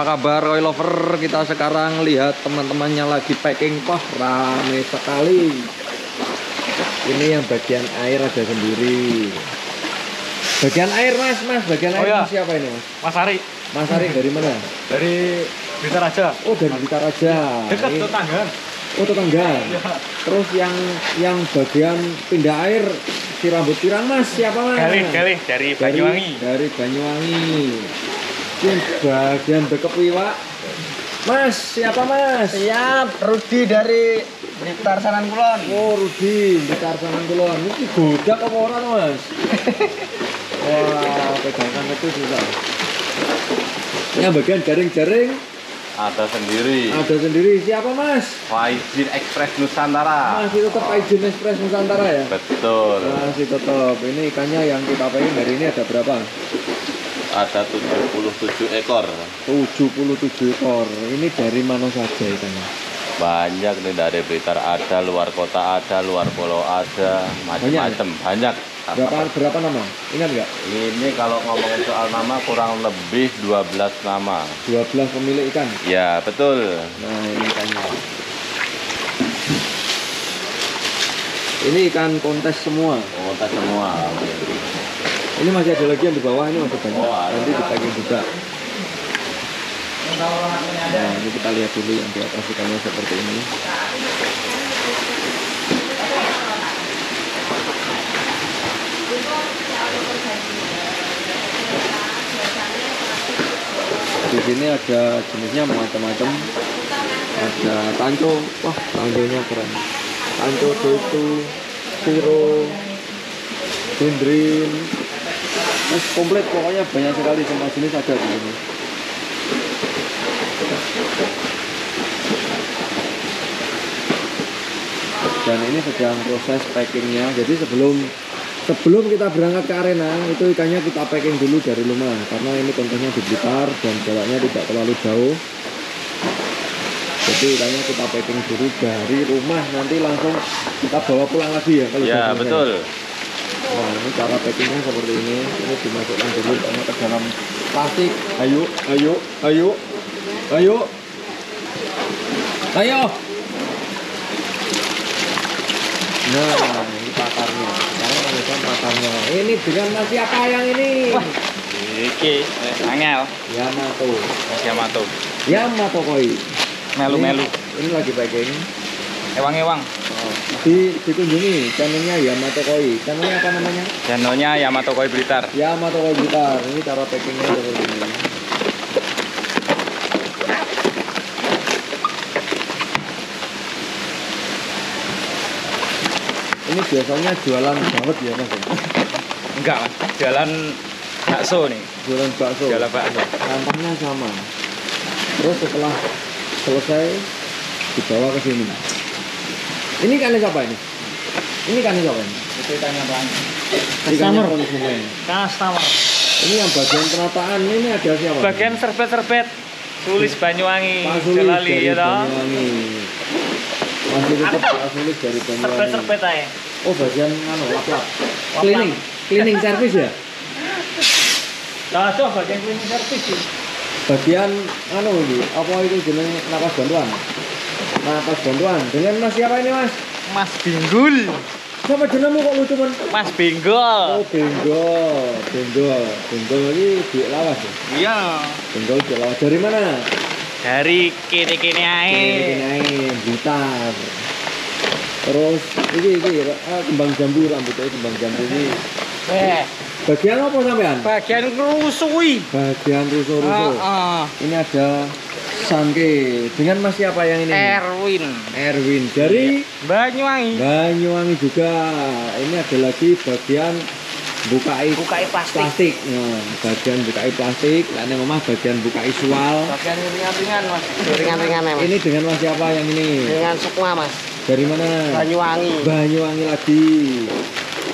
Apa kabar Koi Lover? Kita sekarang lihat teman-temannya lagi packing kok, rame sekali. Ini yang bagian air ada sendiri. Bagian air mas, bagian air iya. Siapa ini mas? Mas Ari. Mas Ari dari mana? Dari Bitaraja. Oh dari Bitaraja. Dekat tetangga. Oh tetangga. Iya. Terus yang bagian pindah air si rambut pirang mas siapa mas? Kali dari Banyuwangi. Dari Banyuwangi. Bagian bekepiwak. Mas siapa mas? Siap Rudi dari Liptar Sanan Kulon. Oh Rudi Liptar Sanan Kulon. Ini goda apa orang mas? Wah, pegangan itu susah. Ini bagian jaring-jaring ada sendiri. Ada sendiri. Siapa mas? Faizin Express Nusantara. Masih tetap Paijin Express Nusantara ya? Betul. Masih tetap. Ini ikannya yang kita pengen hari ini ada berapa? Ada 77 ekor. 77 ekor. Ini dari mana saja ikannya? Banyak nih, dari Blitar ada, luar kota ada, luar pulau ada, macam-macam. Banyak. Berapa nama? Ingat nggak? Ini kalau ngomongin soal nama kurang lebih 12 nama. 12 pemilik ikan? Ya betul. Nah ini ikannya. Ini ikan kontes semua. Kontes semua. Ini masih ada lagi yang di bawah, ini masih banyak. Oh, nanti dipacking juga. Nah ini kita lihat dulu yang di atas ikannya seperti ini. Di sini ada jenisnya macam-macam. Ada tanco, wah tanconya keren. Tanco itu siro, dindrin, mas komplit pokoknya banyak sekali semua jenis ada di sini. Dan ini sedang proses packingnya. Jadi sebelum kita berangkat ke arena itu ikannya kita packing dulu dari rumah karena ini kontennya di Blitar dan jaraknya tidak terlalu jauh. Jadi ikannya kita packing dulu dari rumah, nanti langsung kita bawa pulang lagi ya kalau ya betul. Nah ini cara packingnya seperti ini. Ini dimasukkan dulu ikannya ke dalam plastik. Ayo. Nah ini pakarnya. Pakarnya. Ini dengan mas siapa yang ini? Wah. Iki, Angel. Yamato. Mas Yamato. Yamato Koi. Melu-melu. Ini lagi packing. Ewang-ewang. Oh. Dikunjungi channelnya Yamato Koi. Channelnya apa namanya? Channelnya Yamato Koi Blitar. Yamato Koi Blitar. Ini cara packingnya seperti ini. Ini biasanya jualan banget ya mas? Enggak mas, jualan bakso nih. Jualan bakso? Jualan bakso. Sampahnya sama. Terus setelah selesai dibawa ke sini. Ini ikannya siapa ini? Ini ikannya siapa ini? Itu ikannya pelangi. Ikannya konsumen. Customer. Ini yang bagian penataan ini ada siapa? Bagian serbet-serbet. Sulis Banyuwangi. Pak Sulis dari Banyuwangi. Masih tetap Pak Sulis dari Banyuwangi. Serbet-serbet aja. Oh bagian anu lap-lap. Cleaning service ya? Nah itu bagian cleaning service sih. Bagian anu ini, apa itu jeneng napas bantuan? Napas bantuan. Dengan mas siapa ini mas? Mas Binggul. Siapa jenengmu kok lu cuman? Mas Binggul. Oh Binggul. Binggul ini duit lawas ya? Iya. Binggul duit lawas. Dari mana? Dari kini-kini aja. Blitar. Terus ini kembang jambu, rambutnya kembang jambu ini. Bagian apa sampean? Bagian rusui. Bagian rusuh-rusuh. Ini ada sangke. Dengan mas siapa yang ini? Erwin dari Banyuwangi. Banyuwangi juga. Ini ada lagi bagian bukai plastik. Nah, bagian bukai plastik. Lainnya memang bagian bukai sual. Bagian ringan-ringan mas. Ringan-ringan mas. Ini dengan mas siapa yang ini? Dengan Sukma mas. Dari mana? Banyuwangi. Banyuwangi lagi.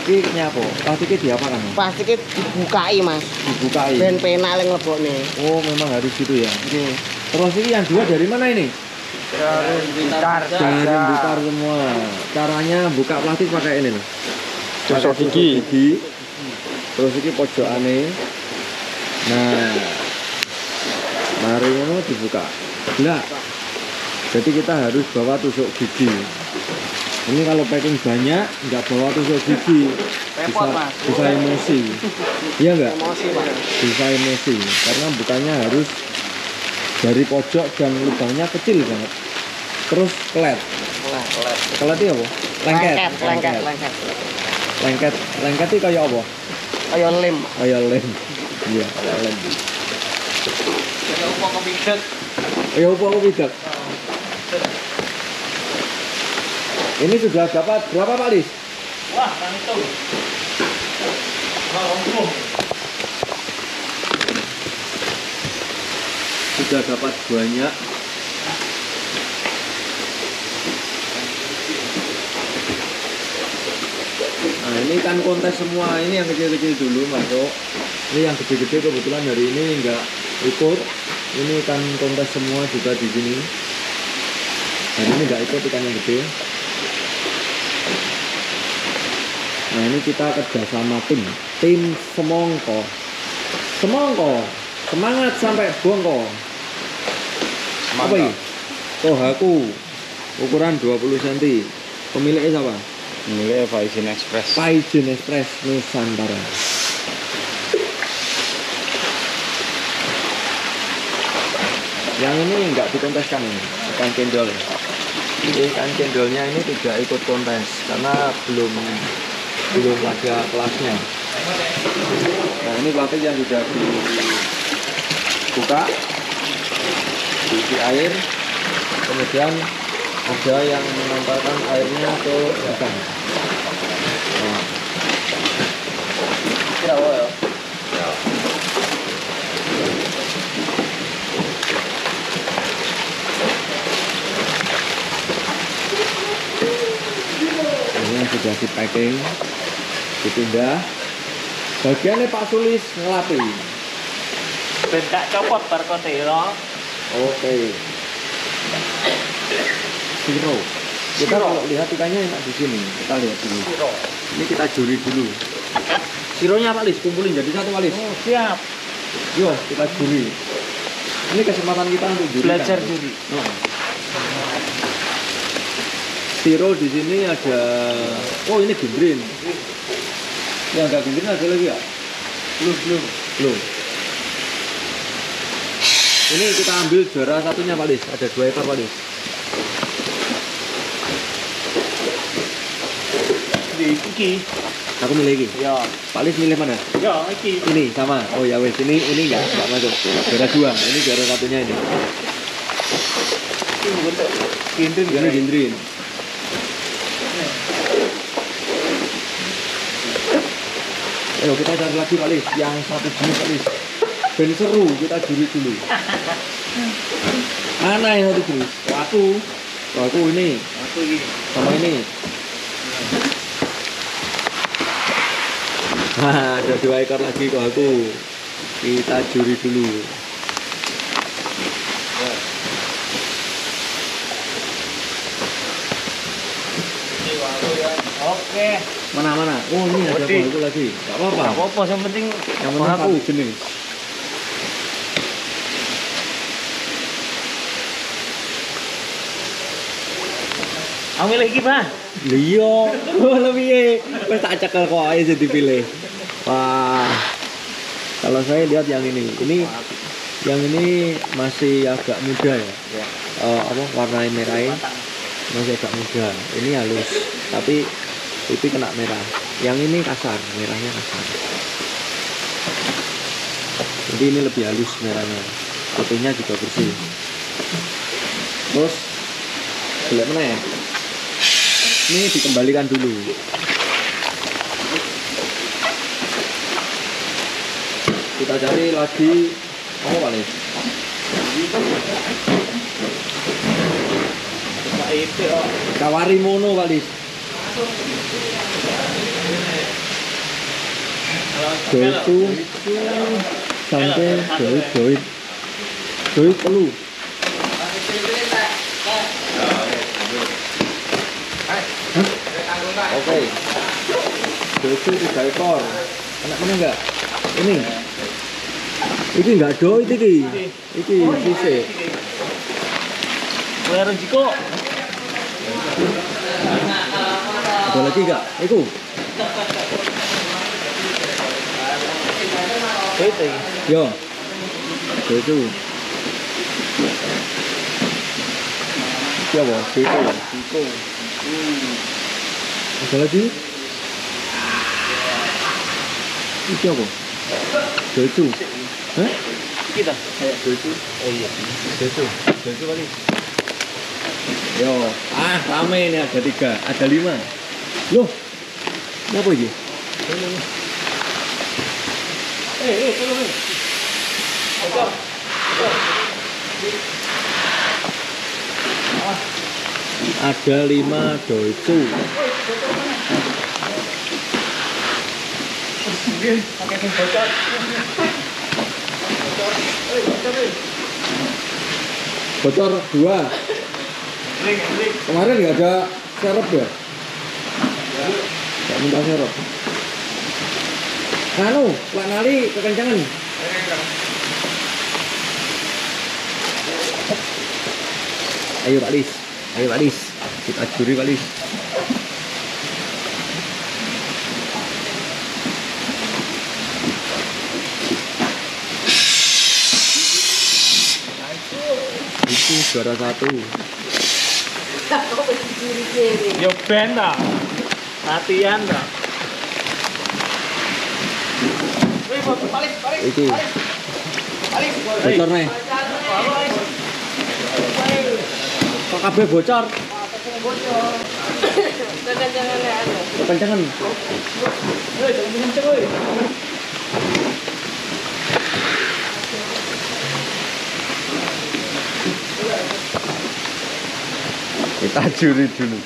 Ini kenapa? Plastiknya diapakan? Plastiknya dibukai mas. Dibukai. Dan pena yang lebok nih. Oh memang harus gitu ya. Ini. Terus ini yang dua dari mana ini? Dari Blitar. Dari Blitar semua. Caranya buka plastik pakai ini loh. Tusuk gigi. Terus ini pojok aneh. Nah. Taringmu dibuka. Enggak. Jadi kita harus bawa tusuk gigi. Ini kalau packing banyak, nggak bawa tusuk gigi. Bisa emosi. Iya nggak? Bisa emosi. Karena bukannya harus dari pojok dan lubangnya kecil banget. Terus kelet. Kelet itu apa? Lengket. Lengket itu kayak apa? Kayak lem. Kayak lem. Iya, kayak lem. Ya opo kok bidak. Ya opo kok bidak. Ini sudah dapat berapa Pak Lis? Wah, kan itu. Sudah dapat banyak. Nah, ini kan kontes semua. Ini yang kecil-kecil dulu masuk. Ini yang gede-gede kebetulan hari ini enggak ikut. Ini ikan kontes semua juga di sini. Hari ini enggak ikut ikan yang gede. Nah, ini kita kerjasama tim semongko. Semongko, semangat sampai bongko. Apa ini? Tohaku, ukuran 20 cm. Pemiliknya siapa? Pemiliknya Faizin Express. Paijin Express Nusantara. Yang ini nggak dikonteskan ini, ikan cendol. Ikan cendolnya ini tidak ikut kontes karena belum ada kelasnya. Nah ini plastik yang sudah dibuka, diisi air, kemudian ada yang mengantarkan airnya ke ikan. Nah. Sudah di packing, dipindah. Bagiannya Pak Sulis ngelapin. Bentak copot barcode ya. Oke. Siro. Kita kalau lihat ikannya enak di sini. Kita lihat dulu. Siro. Ini kita juri dulu. Sironya Pak Lis kumpulin jadi satu Pak Lis. Oh, siap. Yo, kita juri. Ini kesempatan kita untuk juri. Belajar kan? Juri. Oh. Siro di sini ada, oh ini gendrin. Yang nggak gendrin ada lagi ya? Belum. Ini kita ambil juara satunya Pak Lis, ada 2 ekor Pak Lis. Iki. Aku milih iki. Ya. Pak Lis milih mana? Ya, iki. Ini sama. Oh ya wes ini nggak masuk. Juara 2, ini juara satunya ini. Ini gendrin. Ayo kita cari lagi Pak Lis, yang satu jenis Pak Lis. Ben seru, kita juri dulu. Mana yang satu jenis? Aku ini. Aku ini. Sama ini. Nah, ada 2 ekor lagi kok aku. Kita juri dulu. Oke. Mana? Oh ini ada aku lagi. Gak apa-apa. Gak apa-apa. Yang penting aku jenis. Aku milih iki Pak. Liyo. Lebih. Wes tak cekel kok ae sing dipilih. Wah. Kalau saya lihat yang ini. Ini yang ini masih agak muda ya. Warna merahnya masih agak muda. Ini halus. Tapi itu kena merah. Yang ini kasar, merahnya kasar. Jadi ini lebih halus merahnya. Putihnya juga bersih. Terus lihat mana ya? Ini dikembalikan dulu. Kita cari lagi apa Pak Lis? Kawari mono Pak Lis. Doit perlu. Oke. Doit 3 ekor. Anak mana enggak? Ini. Iki enggak do iki sisik. Kowe rejiko. Ada lagi enggak? Iku. Bete. Yo. Itu. Ya wah, itu. Ada lagi? Iki apa? Jocu. Hah? Iki ta? Jocu. Oh iya. Jocu kali. Yo, rame ini ada 3, ada 5. Loh. Napa iki? Tolong. Awas. Ada 5 jocu. Pakai sing bocor. Bocor 2. Kemarin nggak ada serep ya? Nggak minta serep. Anu, Pak Nali kekencangan. Ayo Pak Lis, kita ajuri Pak Lis. Itu juara 1. Yo benda, latihan dah. Iki. Bocor nih. Kok kabeh bocor? Kencangan. Woi, kenceng woi. Kita juri dulu.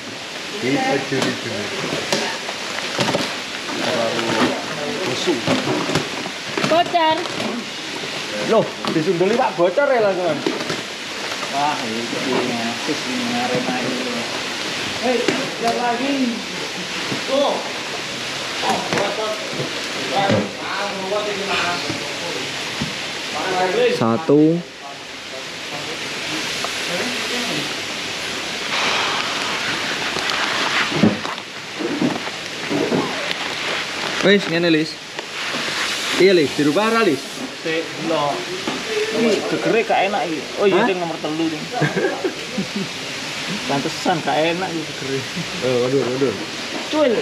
Busuk. Bocor. Loh, disunduli Pak bocor ya langsung. Wah, itu dia sis ini ngarenain. Hei, lihat lagi. Tuh. Oh, bocor. Baik, 1. Wes ngene Lis. Iya Lis, dirubah ra Lis. Sik, lho. Iki gegere gak enak iki. Oh iya sing nomor 3 iki. Pantesan gak enak iki gegere. Oh, waduh. Cuil.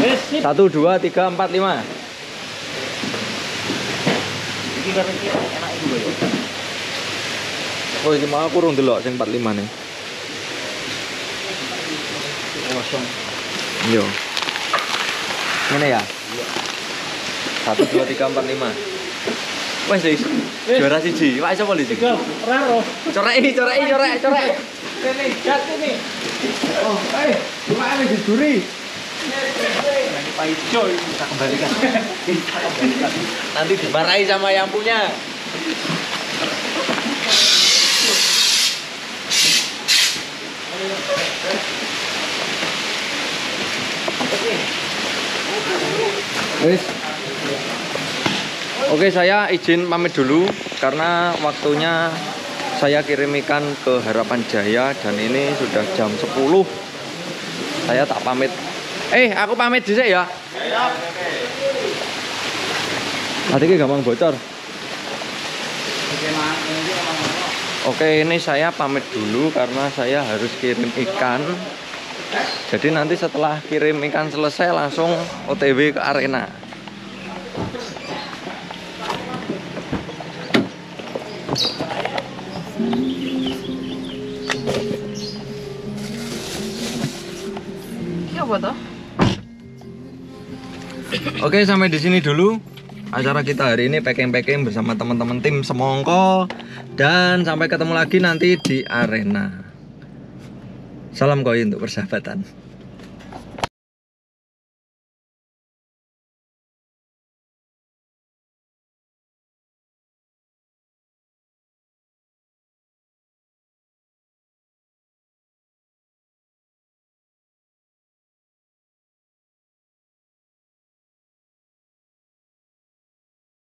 Wes, 1 2 3 4 5. Iki karo iki enak iki lho. Oh, iki mau kurang delok sing 45 ne. Kosong. Yo. Ini ya? 1, 2, 3, 4, 5. Wes Lis, juara 1. Pak siapa Lis? Raro. Corek. Ini jat ini. Oh, gimana dicuri? Nanti Pak Ijo kita kembalikan. Nanti dimarahi sama yang punya. Oke, saya izin pamit dulu karena waktunya saya kirim ikan ke Harapan Jaya dan ini sudah jam 10. Saya tak pamit. Aku pamit dhisik ya. Tadi ki gampang bocor. Oke, ini saya pamit dulu karena saya harus kirim ikan. Jadi nanti setelah kirim ikan selesai langsung OTW ke arena. Oke, sampai di sini dulu acara kita hari ini, packing bersama teman-teman tim Semongko, dan sampai ketemu lagi nanti di arena. Salam koi untuk persahabatan.